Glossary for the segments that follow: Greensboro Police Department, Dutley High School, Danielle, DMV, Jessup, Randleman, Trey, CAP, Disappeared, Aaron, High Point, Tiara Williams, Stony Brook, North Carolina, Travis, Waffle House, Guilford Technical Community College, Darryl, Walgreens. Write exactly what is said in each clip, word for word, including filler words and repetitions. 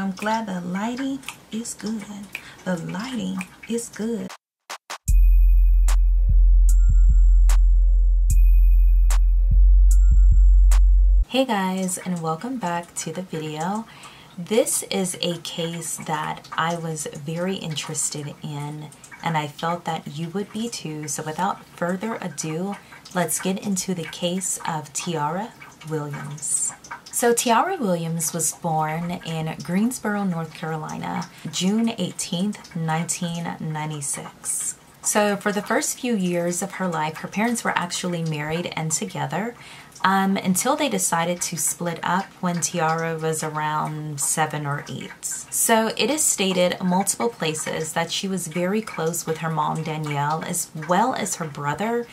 I'm glad the lighting is good. The lighting is good. Hey guys, and welcome back to the video. This is a case that I was very interested in, and I felt that you would be too. So without further ado, let's get into the case of Tiara Williams. So Tiara Williams was born in Greensboro, North Carolina, June eighteenth, nineteen ninety-six. So for the first few years of her life, her parents were actually married and together. Um, until they decided to split up when Tiara was around seven or eight. So it is stated multiple places that she was very close with her mom, Danielle, as well as her brother.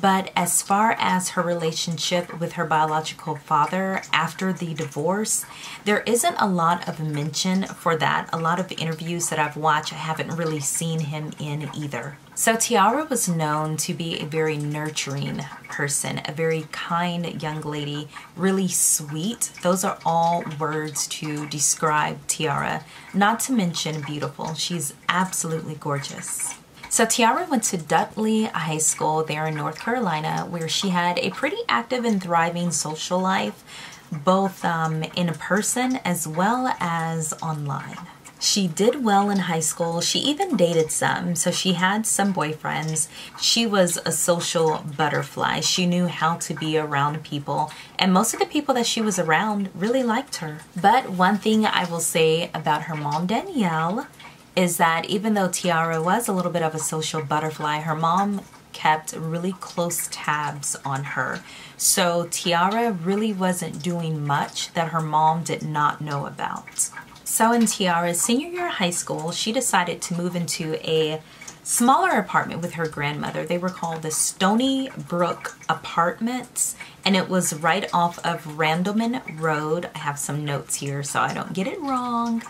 But as far as her relationship with her biological father after the divorce, there isn't a lot of mention for that. A lot of interviews that I've watched, I haven't really seen him in either. So Tiara was known to be a very nurturing person, a very kind young lady, really sweet. Those are all words to describe Tiara, not to mention beautiful. She's absolutely gorgeous. So Tiara went to Dutley High School there in North Carolina, where she had a pretty active and thriving social life, both um, in person as well as online. She did well in high school. She even dated some, so she had some boyfriends. She was a social butterfly. She knew how to be around people, and most of the people that she was around really liked her. But one thing I will say about her mom, Danielle, is that even though Tiara was a little bit of a social butterfly, her mom kept really close tabs on her. So Tiara really wasn't doing much that her mom did not know about. So in Tiara's senior year of high school, she decided to move into a smaller apartment with her grandmother. They were called the Stony Brook Apartments, and it was right off of Randleman Road. I have some notes here so I don't get it wrong.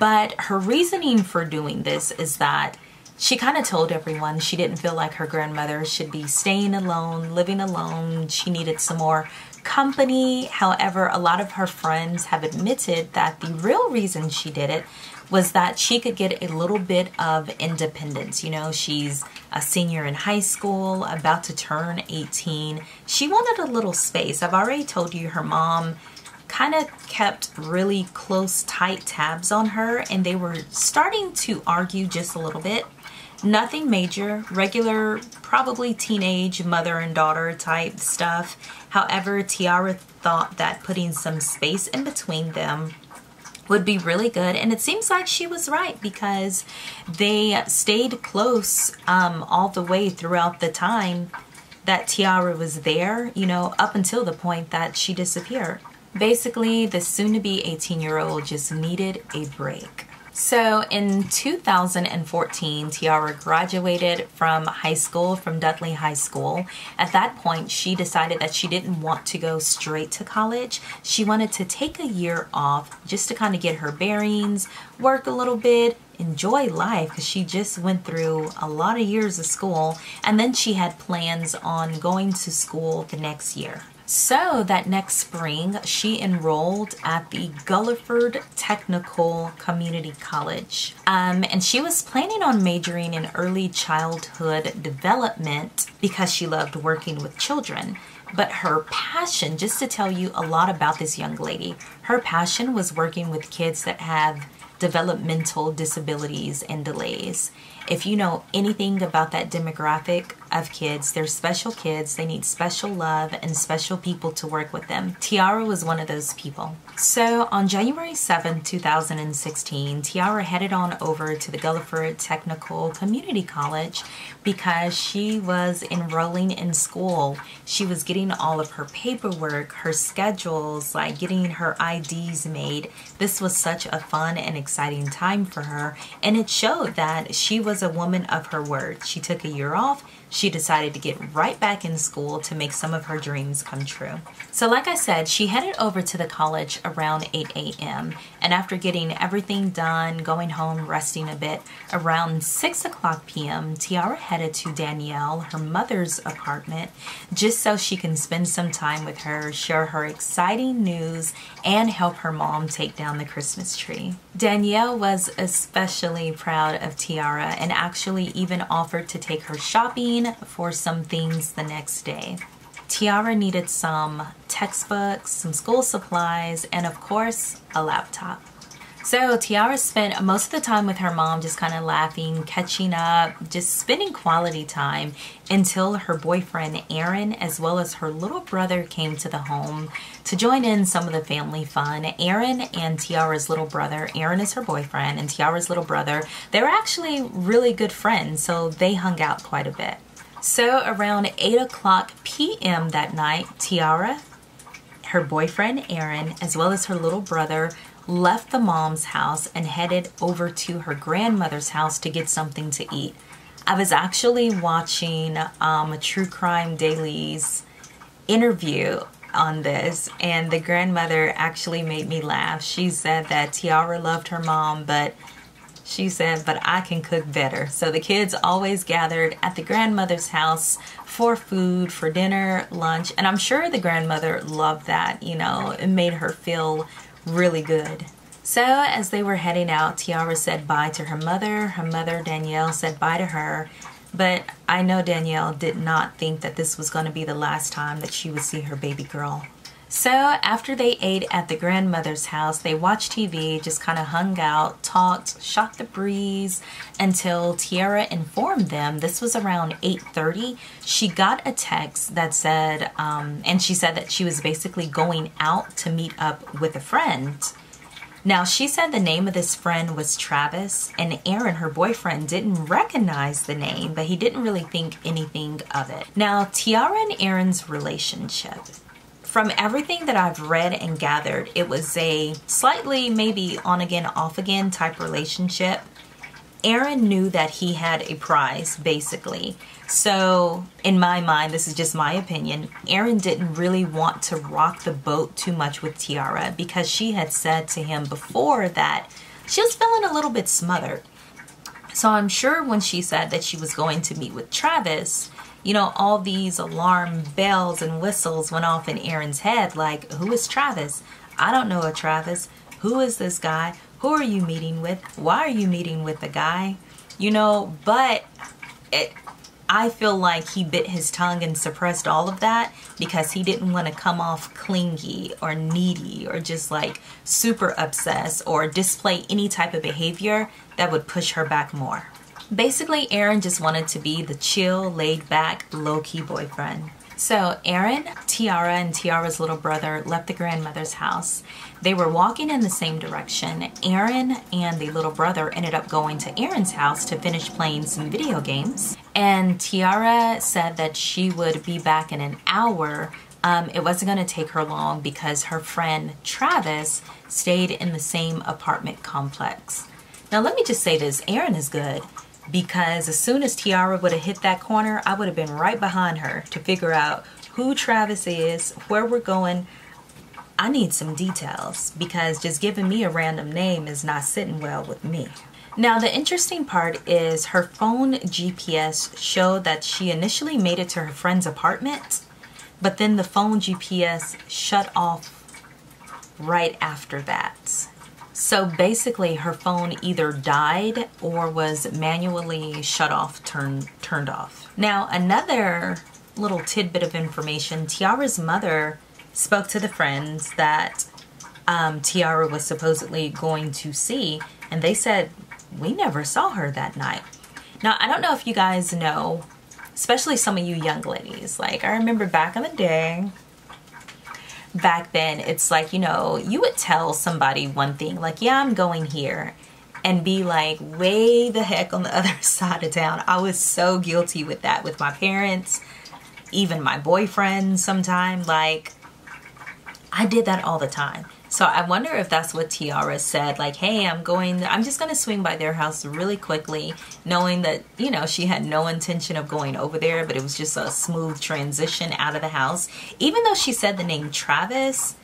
But her reasoning for doing this is that she kind of told everyone she didn't feel like her grandmother should be staying alone, living alone. She needed some more company. However, a lot of her friends have admitted that the real reason she did it was that she could get a little bit of independence. You know, she's a senior in high school, about to turn eighteen. She wanted a little space. I've already told you her mom kind of kept really close, tight tabs on her, and they were starting to argue just a little bit. Nothing major, regular, probably teenage mother and daughter type stuff. However, Tiara thought that putting some space in between them would be really good, and it seems like she was right because they stayed close um, all the way throughout the time that Tiara was there, you know, up until the point that she disappeared. Basically, the soon-to-be eighteen-year-old just needed a break. So in two thousand fourteen, Tiara graduated from high school, from Dutley High School. At that point, she decided that she didn't want to go straight to college. She wanted to take a year off just to kind of get her bearings, work a little bit, enjoy life, because she just went through a lot of years of school, and then she had plans on going to school the next year. So that next spring, she enrolled at the Guilford Technical Community College. Um, and she was planning on majoring in early childhood development because she loved working with children. But her passion, just to tell you a lot about this young lady, her passion was working with kids that have developmental disabilities and delays. If you know anything about that demographic of kids, they're special kids. They need special love and special people to work with them. Tiara was one of those people. So on January seventh, two thousand sixteen, Tiara headed on over to the Guilford Technical Community College because she was enrolling in school. She was getting all of her paperwork, her schedules, like getting her I Ds made. This was such a fun and exciting time for her, and it showed that she was a woman of her word. She took a year off. she decided to get right back in school to make some of her dreams come true. So like I said, she headed over to the college around eight A M and after getting everything done, going home, resting a bit, around six o'clock P M, Tiara headed to Danielle, her mother's apartment, just so she can spend some time with her, share her exciting news, and help her mom take down the Christmas tree. Danielle was especially proud of Tiara and actually even offered to take her shopping for some things the next day. Tiara needed some textbooks, some school supplies, and of course, a laptop. So Tiara spent most of the time with her mom just kind of laughing, catching up, just spending quality time until her boyfriend Aaron as well as her little brother came to the home to join in some of the family fun. Aaron and Tiara's little brother, Aaron is her boyfriend and Tiara's little brother, they were actually really good friends, so they hung out quite a bit. So around eight o'clock P M that night, Tiara, her boyfriend Aaron, as well as her little brother, left the mom's house and headed over to her grandmother's house to get something to eat. I was actually watching um, a True Crime Daily's interview on this, and the grandmother actually made me laugh. She said that Tiara loved her mom, but she said, but I can cook better. So the kids always gathered at the grandmother's house for food, for dinner, lunch, and I'm sure the grandmother loved that. You know, it made her feel really good. So as they were heading out, Tiara said bye to her mother. Her mother, Danielle, said bye to her. But I know Danielle did not think that this was going to be the last time that she would see her baby girl. So after they ate at the grandmother's house, they watched T V, just kind of hung out, talked, shot the breeze until Tiara informed them, this was around eight thirty, she got a text that said, um, and she said that she was basically going out to meet up with a friend. Now she said the name of this friend was Travis, and Aaron, her boyfriend, didn't recognize the name, but he didn't really think anything of it. Now Tiara and Aaron's relationship, from everything that I've read and gathered, it was a slightly maybe on again, off again type relationship. Aaron knew that he had a prize, basically. So in my mind, this is just my opinion, Aaron didn't really want to rock the boat too much with Tiara because she had said to him before that she was feeling a little bit smothered. So I'm sure when she said that she was going to meet with Travis, you know, all these alarm bells and whistles went off in Aaron's head, like, who is Travis? I don't know a Travis. Who is this guy? Who are you meeting with? Why are you meeting with the guy? You know, but it, I feel like he bit his tongue and suppressed all of that because he didn't want to come off clingy or needy or just like super obsessed or display any type of behavior that would push her back more. Basically, Aaron just wanted to be the chill, laid-back, low-key boyfriend. So Aaron, Tiara, and Tiara's little brother left the grandmother's house. They were walking in the same direction. Aaron and the little brother ended up going to Aaron's house to finish playing some video games. And Tiara said that she would be back in an hour. Um, it wasn't going to take her long because her friend Travis stayed in the same apartment complex. Now let me just say this, Aaron is good, because as soon as Tiara would have hit that corner, I would have been right behind her to figure out who Travis is, where we're going. I need some details because just giving me a random name is not sitting well with me. Now the interesting part is her phone G P S showed that she initially made it to her friend's apartment, but then the phone G P S shut off right after that. So basically her phone either died or was manually shut off, turned, turned off. Now another little tidbit of information, Tiara's mother spoke to the friends that um, Tiara was supposedly going to see, and they said, we never saw her that night. Now I don't know if you guys know, especially some of you young ladies, like I remember back in the day, back then, it's like, you know, you would tell somebody one thing, like, yeah, I'm going here, and be like way the heck on the other side of town. I was so guilty with that with my parents, even my boyfriend sometime. Like, I did that all the time. So I wonder if that's what Tiara said, like, hey, I'm going, I'm just going to swing by their house really quickly, knowing that, you know, she had no intention of going over there, but it was just a smooth transition out of the house. Even though she said the name Travis,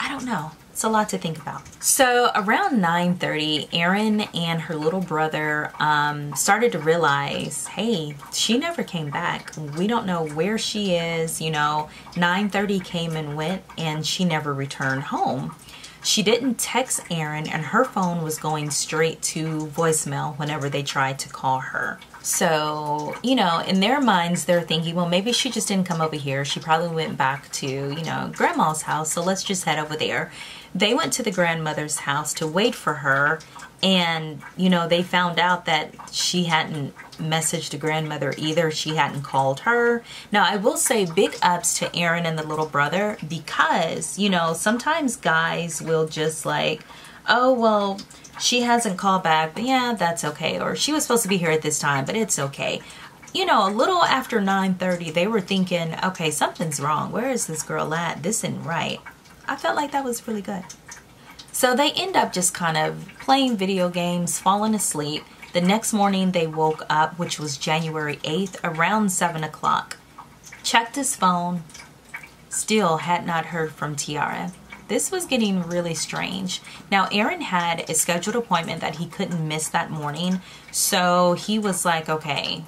I don't know. It's a lot to think about. So around nine thirty, Aaron and her little brother um, started to realize, hey, she never came back. We don't know where she is. You know, nine thirty came and went and she never returned home. She didn't text Aaron and her phone was going straight to voicemail whenever they tried to call her. So, you know, in their minds, they're thinking, well, maybe she just didn't come over here. She probably went back to, you know, grandma's house. So let's just head over there. They went to the grandmother's house to wait for her. And, you know, they found out that she hadn't messaged the grandmother either. She hadn't called her. Now, I will say big ups to Aaron and the little brother because, you know, sometimes guys will just like, oh, well, she hasn't called back, but yeah, that's okay. Or she was supposed to be here at this time, but it's okay. You know, a little after nine thirty, they were thinking, okay, something's wrong. Where is this girl at? This isn't right. I felt like that was really good. So they end up just kind of playing video games, falling asleep. The next morning they woke up, which was January eighth, around seven o'clock. Checked his phone, still had not heard from Tiara. This was getting really strange. Now, Aaron had a scheduled appointment that he couldn't miss that morning. So he was like, okay,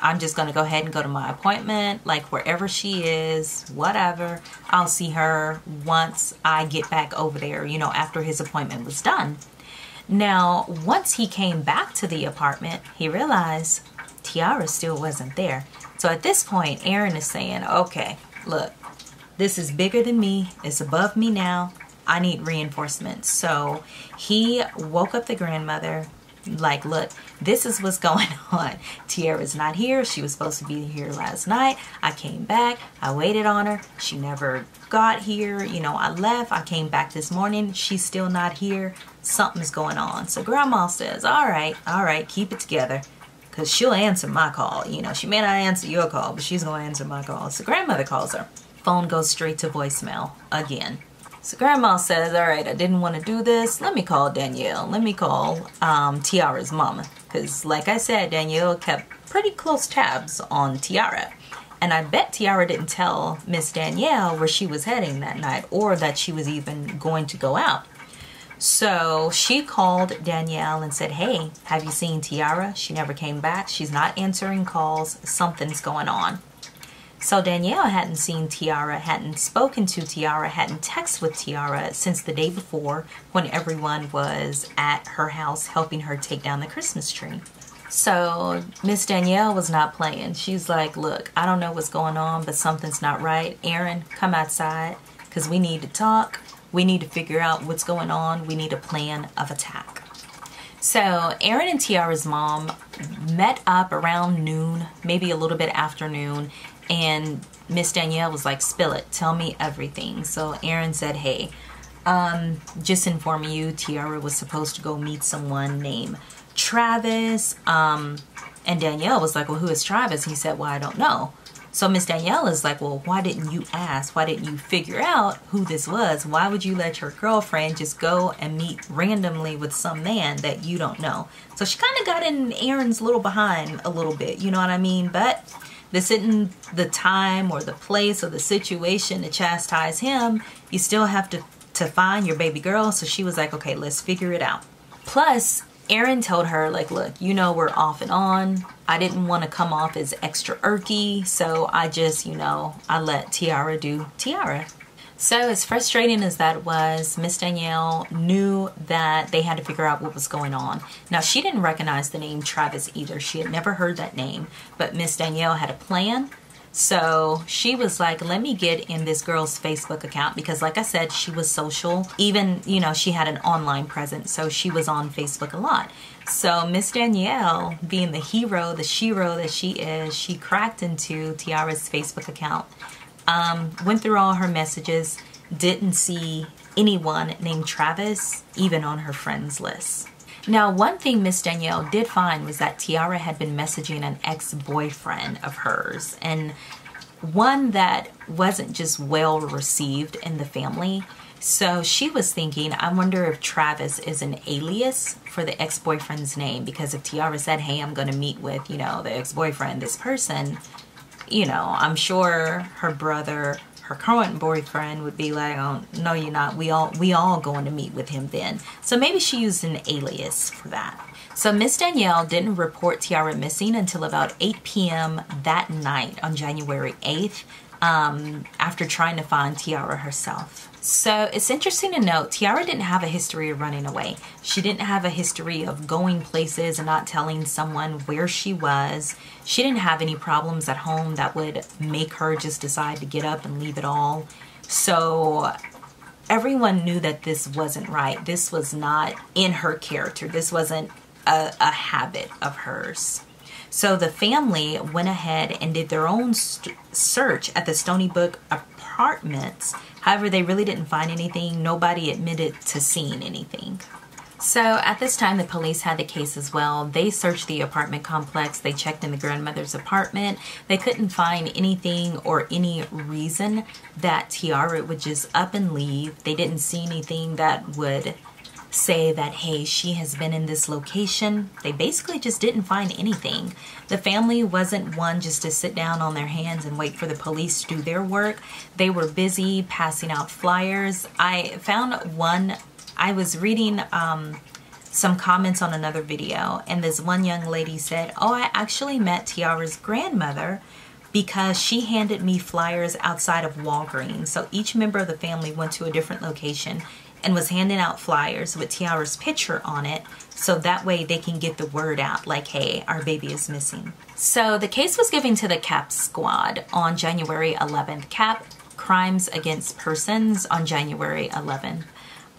I'm just going to go ahead and go to my appointment, like wherever she is, whatever. I'll see her once I get back over there, you know, after his appointment was done. Now, once he came back to the apartment, he realized Tiara still wasn't there. So at this point, Aaron is saying, okay, look, this is bigger than me. It's above me now. I need reinforcements. So he woke up the grandmother like, look, this is what's going on. Tiara's not here. She was supposed to be here last night. I came back. I waited on her. She never got here. You know, I left. I came back this morning. She's still not here. Something's going on. So grandma says, all right, all right, keep it together. Because she'll answer my call. You know, she may not answer your call, but she's going to answer my call. So grandmother calls her. Phone goes straight to voicemail again. So grandma says, all right, I didn't want to do this. Let me call Danielle. Let me call um, Tiara's mama. Because like I said, Danielle kept pretty close tabs on Tiara. And I bet Tiara didn't tell Miss Danielle where she was heading that night or that she was even going to go out. So she called Danielle and said, hey, have you seen Tiara? She never came back. She's not answering calls. Something's going on. So Danielle hadn't seen Tiara, hadn't spoken to Tiara, hadn't texted with Tiara since the day before when everyone was at her house helping her take down the Christmas tree. So Miss Danielle was not playing. She's like, look, I don't know what's going on, but something's not right. Aaron, come outside because we need to talk. We need to figure out what's going on. We need a plan of attack. So Aaron and Tiara's mom met up around noon, maybe a little bit after noon. And Miss Danielle was like, spill it. Tell me everything. So Aaron said, hey, um, just informing you, Tiara was supposed to go meet someone named Travis. Um, and Danielle was like, well, who is Travis? He said, well, I don't know. So Miss Danielle is like, well, why didn't you ask? Why didn't you figure out who this was? Why would you let your girlfriend just go and meet randomly with some man that you don't know? So she kind of got in Aaron's little behind a little bit. You know what I mean? But this isn't the time or the place or the situation to chastise him. You still have to, to find your baby girl. So she was like, okay, let's figure it out. Plus, Aaron told her, like, look, you know, we're off and on. I didn't want to come off as extra irky. So I just, you know, I let Tiara do Tiara. So as frustrating as that was, Miss Danielle knew that they had to figure out what was going on. Now, she didn't recognize the name Travis either. She had never heard that name, but Miss Danielle had a plan. So she was like, let me get in this girl's Facebook account because like I said, she was social. Even, you know, she had an online presence, so she was on Facebook a lot. So Miss Danielle, being the hero, the shero that she is, she cracked into Tiara's Facebook account. Um, went through all her messages, didn't see anyone named Travis, even on her friends list. Now, one thing Miss Danielle did find was that Tiara had been messaging an ex-boyfriend of hers, and one that wasn't just well received in the family. So she was thinking, I wonder if Travis is an alias for the ex-boyfriend's name, because if Tiara said, hey, I'm going to meet with, you know, the ex-boyfriend, this person, you know, I'm sure her brother, her current boyfriend would be like, oh, no, you're not. We all, we all going to meet with him then. So maybe she used an alias for that. So Miss Danielle didn't report Tiara missing until about eight p m that night on January eighth, um, after trying to find Tiara herself. So it's interesting to note, Tiara didn't have a history of running away. She didn't have a history of going places and not telling someone where she was. She didn't have any problems at home that would make her just decide to get up and leave it all. So everyone knew that this wasn't right. This was not in her character. This wasn't a, a habit of hers. So the family went ahead and did their own search at the Stony Brook apartments. However, they really didn't find anything. Nobody admitted to seeing anything. So at this time, the police had the case as well. They searched the apartment complex. They checked in the grandmother's apartment. They couldn't find anything or any reason that Tiara would just up and leave. They didn't see anything that would say that, hey, she has been in this location. They basically just didn't find anything. The family wasn't one just to sit down on their hands and wait for the police to do their work. They were busy passing out flyers. I found one, I was reading um, some comments on another video, and this one young lady said, oh, I actually met Tiara's grandmother because she handed me flyers outside of Walgreens. So each member of the family went to a different location and was handing out flyers with Tiara's picture on it, so that way they can get the word out like, hey, our baby is missing. So the case was given to the C A P squad on January eleventh. C A P, Crimes Against Persons, on January eleventh.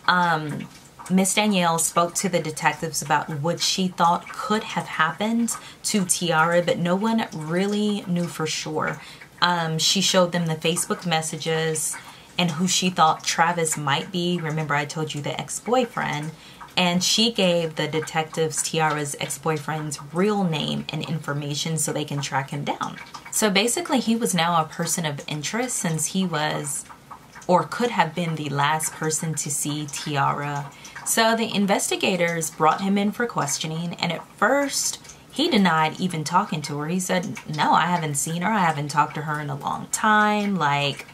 Um, Miss Danielle spoke to the detectives about what she thought could have happened to Tiara, but no one really knew for sure. Um, she showed them the Facebook messages and who she thought Travis might be. Remember, I told you the ex-boyfriend. And she gave the detectives Tiara's ex-boyfriend's real name and information so they can track him down. So basically, he was now a person of interest since he was or could have been the last person to see Tiara. So the investigators brought him in for questioning, and at first, he denied even talking to her. He said, no, I haven't seen her. I haven't talked to her in a long time. Like,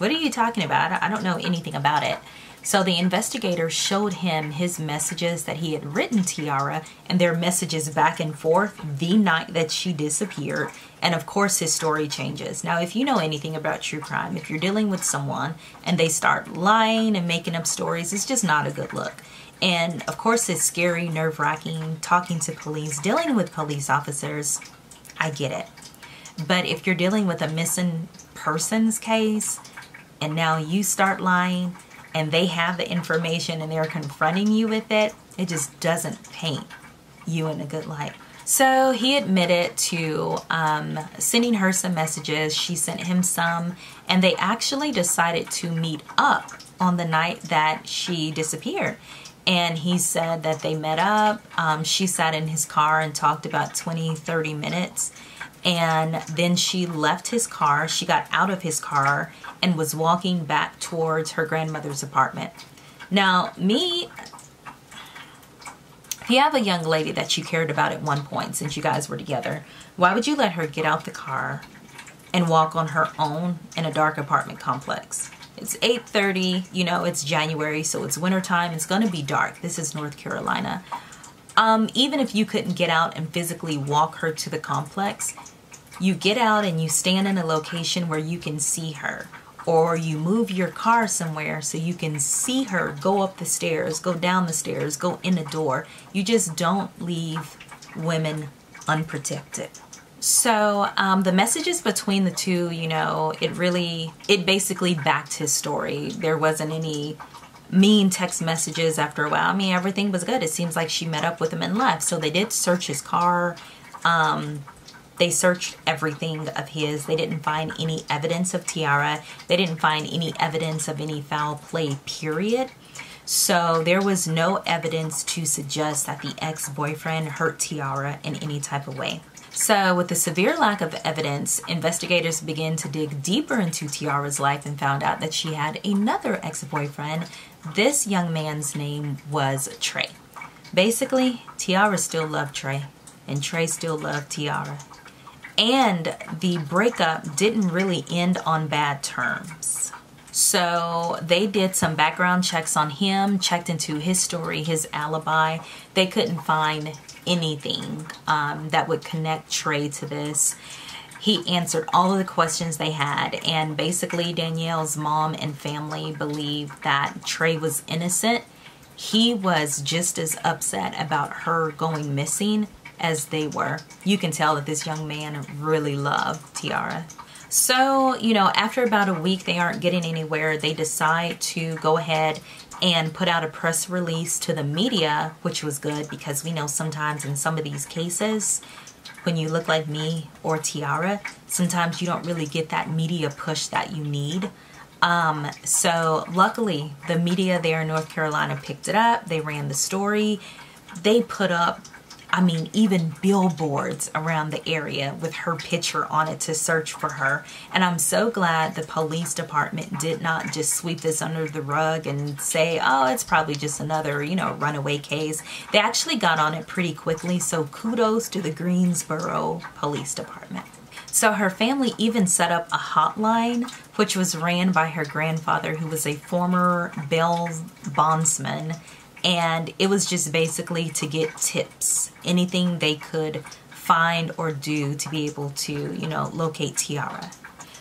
what are you talking about? I don't know anything about it. So the investigator showed him his messages that he had written Tiara, and their messages back and forth the night that she disappeared. And of course, his story changes. Now, if you know anything about true crime, if you're dealing with someone and they start lying and making up stories, it's just not a good look. And of course, it's scary, nerve-wracking, talking to police, dealing with police officers. I get it. But if you're dealing with a missing persons case, and now you start lying and they have the information and they're confronting you with it, it just doesn't paint you in a good light. So he admitted to um, sending her some messages. She sent him some, and they actually decided to meet up on the night that she disappeared. And he said that they met up. Um, she sat in his car and talked about twenty, thirty minutes. And then she left his car. She got out of his car and was walking back towards her grandmother's apartment. Now, me, if you have a young lady that you cared about at one point since you guys were together, why would you let her get out the car and walk on her own in a dark apartment complex? It's eight thirty, you know, it's January, so it's wintertime. It's gonna be dark. This is North Carolina. Um, even if you couldn't get out and physically walk her to the complex, you get out and you stand in a location where you can see her, or you move your car somewhere so you can see her go up the stairs, go down the stairs, go in the door. You just don't leave women unprotected. So um, the messages between the two, you know, it really, it basically backed his story. There wasn't any mean text messages after a while. I mean, everything was good. It seems like she met up with him and left. So they did search his car. Um, they searched everything of his. They didn't find any evidence of Tiara. They didn't find any evidence of any foul play, period. So there was no evidence to suggest that the ex-boyfriend hurt Tiara in any type of way. So with the severe lack of evidence, investigators began to dig deeper into Tiara's life and found out that she had another ex-boyfriend. This young man's name was Trey. Basically, Tiara still loved Trey, and Trey still loved Tiara. And the breakup didn't really end on bad terms. So they did some background checks on him, checked into his story, his alibi. They couldn't find anything um, that would connect Trey to this. He answered all of the questions they had, and basically Danielle's mom and family believed that Trey was innocent. He was just as upset about her going missing as they were. You can tell that this young man really loved Tiara. So, you know, after about a week, they aren't getting anywhere. They decide to go ahead and put out a press release to the media, which was good because we know sometimes in some of these cases, when you look like me or Tiara, sometimes you don't really get that media push that you need. Um, so luckily, the media there in North Carolina picked it up. They ran the story. They put up, I mean, even billboards around the area with her picture on it to search for her. And I'm so glad the police department did not just sweep this under the rug and say, oh, it's probably just another, you know, runaway case. They actually got on it pretty quickly. So kudos to the Greensboro Police Department. So her family even set up a hotline, which was ran by her grandfather, who was a former bail bondsman. And it was just basically to get tips, anything they could find or do to be able to, you know, locate Tiara.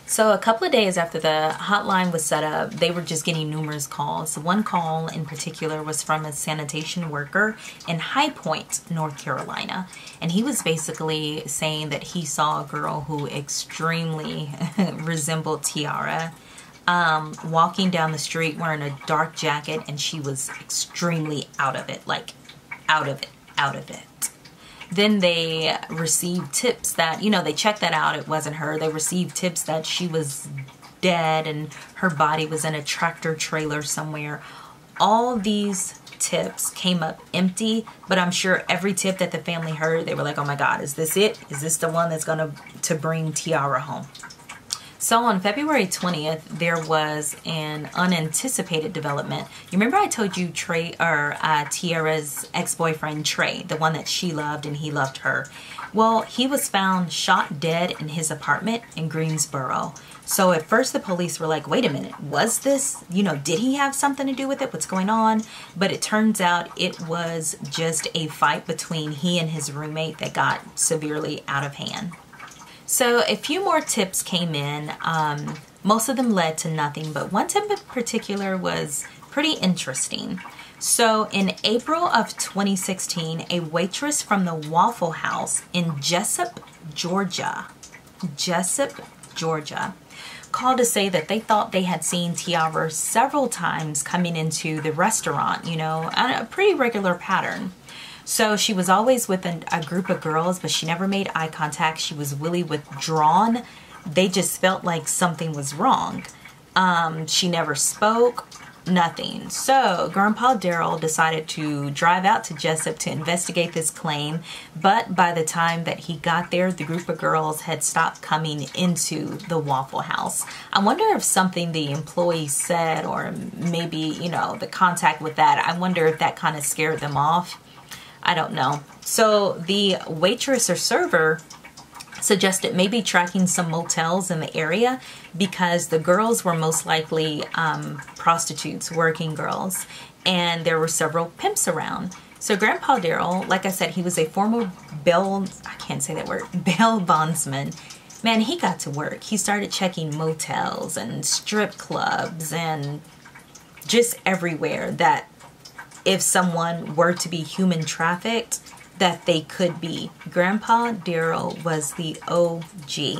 So a couple of days after the hotline was set up, they were just getting numerous calls. One call in particular was from a sanitation worker in High Point, North Carolina. And he was basically saying that he saw a girl who extremely resembled Tiara. Um, walking down the street wearing a dark jacket, and she was extremely out of it, like out of it, out of it. Then they received tips that, you know, they checked that out. It wasn't her. They received tips that she was dead and her body was in a tractor trailer somewhere. All these tips came up empty, but I'm sure every tip that the family heard, they were like, oh my God, is this it? Is this the one that's going to bring Tiara home? So on February twentieth, there was an unanticipated development. You remember I told you Trey, or uh, Tiara's ex-boyfriend Trey, the one that she loved and he loved her. Well, he was found shot dead in his apartment in Greensboro. So at first the police were like, wait a minute, was this, you know, did he have something to do with it? What's going on? But it turns out it was just a fight between he and his roommate that got severely out of hand. So a few more tips came in. Um, most of them led to nothing, but one tip in particular was pretty interesting. So in April of twenty sixteen, a waitress from the Waffle House in Jessup, Georgia, Jessup, Georgia, called to say that they thought they had seen Tiara several times coming into the restaurant, you know, on a pretty regular pattern. So she was always with an, a group of girls, but she never made eye contact. She was really withdrawn. They just felt like something was wrong. Um, she never spoke, nothing. So Grandpa Darryl decided to drive out to Jessup to investigate this claim. But by the time that he got there, the group of girls had stopped coming into the Waffle House. I wonder if something the employee said, or maybe, you know, the contact with that, I wonder if that kind of scared them off. I don't know. So the waitress or server suggested maybe tracking some motels in the area because the girls were most likely um, prostitutes, working girls, and there were several pimps around. So Grandpa Darryl, like I said, he was a former bail, I can't say that word, bail bondsman. Man, he got to work. He started checking motels and strip clubs and just everywhere that if someone were to be human trafficked, that they could be. Grandpa Darryl was the O G.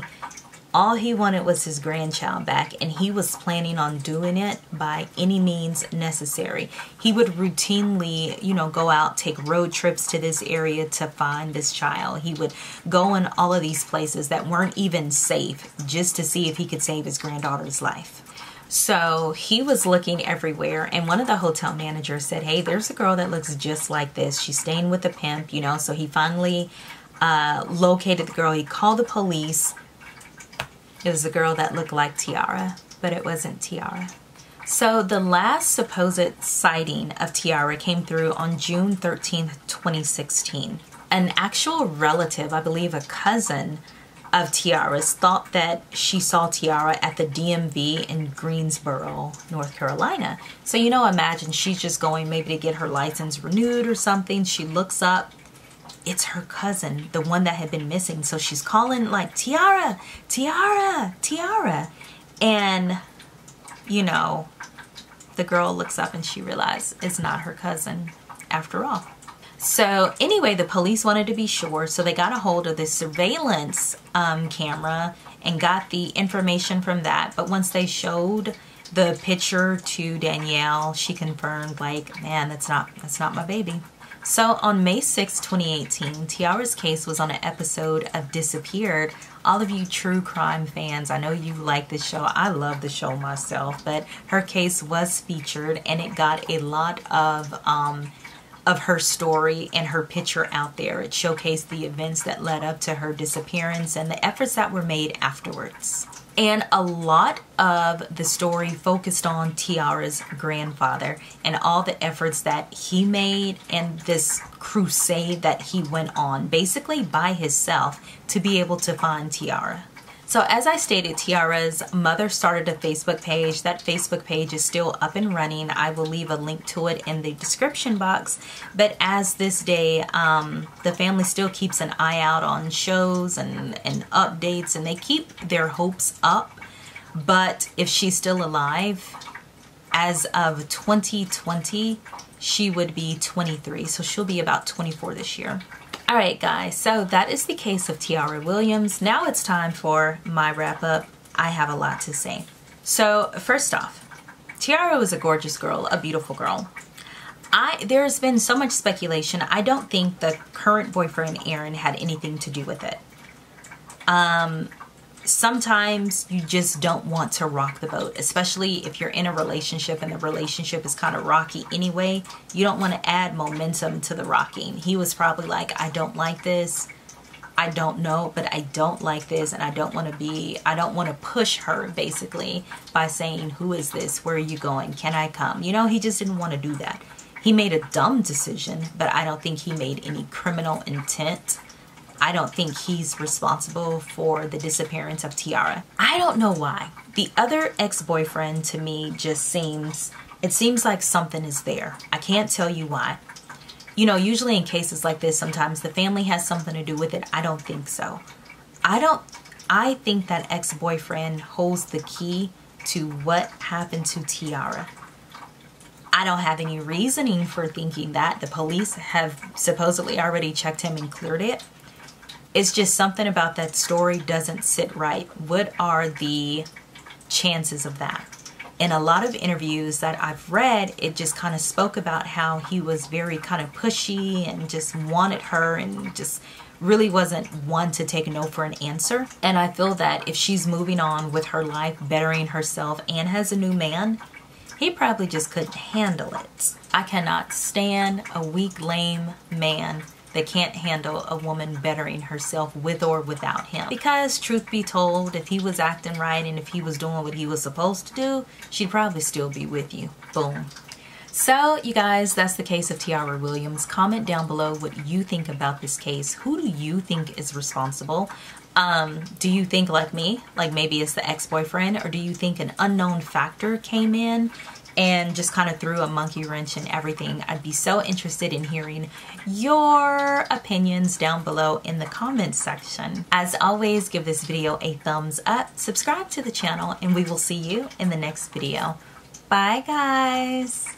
All he wanted was his grandchild back, and he was planning on doing it by any means necessary. He would routinely, you know, go out, take road trips to this area to find this child. He would go in all of these places that weren't even safe just to see if he could save his granddaughter's life. So he was looking everywhere, and one of the hotel managers said, hey, there's a girl that looks just like this. She's staying with a pimp, you know. So he finally uh, located the girl. He called the police. It was a girl that looked like Tiara, but it wasn't Tiara. So the last supposed sighting of Tiara came through on June thirteenth, twenty sixteen. An actual relative, I believe a cousin of Tiara's, thought that she saw Tiara at the D M V in Greensboro, North Carolina. So, you know, imagine she's just going maybe to get her license renewed or something. She looks up. It's her cousin, the one that had been missing. So she's calling like, Tiara, Tiara, Tiara. And, you know, the girl looks up and she realized it's not her cousin after all. So anyway, the police wanted to be sure, so they got a hold of the surveillance um, camera and got the information from that. But once they showed the picture to Danielle, she confirmed, like, man, that's not, that's not my baby. So on May sixth, twenty eighteen, Tiara's case was on an episode of Disappeared. All of you true crime fans, I know you like this show. I love the show myself, but her case was featured and it got a lot of... Um, of her story and her picture out there. It showcased the events that led up to her disappearance and the efforts that were made afterwards. And a lot of the story focused on Tiara's grandfather and all the efforts that he made and this crusade that he went on, basically by himself, to be able to find Tiara. So as I stated, Tiara's mother started a Facebook page. That Facebook page is still up and running. I will leave a link to it in the description box. But as this day, um, the family still keeps an eye out on shows and, and updates, and they keep their hopes up. But if she's still alive, as of twenty twenty, she would be twenty-three. So she'll be about twenty-four this year. Alright guys, so that is the case of Tiara Williams. Now it's time for my wrap up. I have a lot to say. So first off, Tiara was a gorgeous girl, a beautiful girl. I There's been so much speculation. I don't think the current boyfriend Aaron had anything to do with it. Um, sometimes you just don't want to rock the boat, especially if you're in a relationship and the relationship is kind of rocky anyway. You don't want to add momentum to the rocking. He was probably like, I don't like this. I don't know, but I don't like this, and I don't want to be, I don't want to push her, basically, by saying, who is this? Where are you going? Can I come? You know, he just didn't want to do that. He made a dumb decision, but I don't think he made any criminal intent. I don't think he's responsible for the disappearance of Tiara. I don't know why. The other ex-boyfriend to me just seems, it seems like something is there. I can't tell you why. You know, usually in cases like this, sometimes the family has something to do with it. I don't think so. I don't, I think that ex-boyfriend holds the key to what happened to Tiara. I don't have any reasoning for thinking that. The police have supposedly already checked him and cleared it. It's just something about that story doesn't sit right. What are the chances of that? In a lot of interviews that I've read, it just kind of spoke about how he was very kind of pushy and just wanted her and just really wasn't one to take no for an answer. And I feel that if she's moving on with her life, bettering herself, and has a new man, he probably just couldn't handle it. I cannot stand a weak, lame man. They can't handle a woman bettering herself with or without him. Because truth be told, if he was acting right and if he was doing what he was supposed to do, she'd probably still be with you. Boom. So you guys, that's the case of Tiara Williams. Comment down below what you think about this case. Who do you think is responsible? Um, do you think like me, like maybe it's the ex-boyfriend, or do you think an unknown factor came in and just kind of threw a monkey wrench in everything? I'd be so interested in hearing your opinions down below in the comments section. As always, give this video a thumbs up, subscribe to the channel, and we will see you in the next video. Bye guys!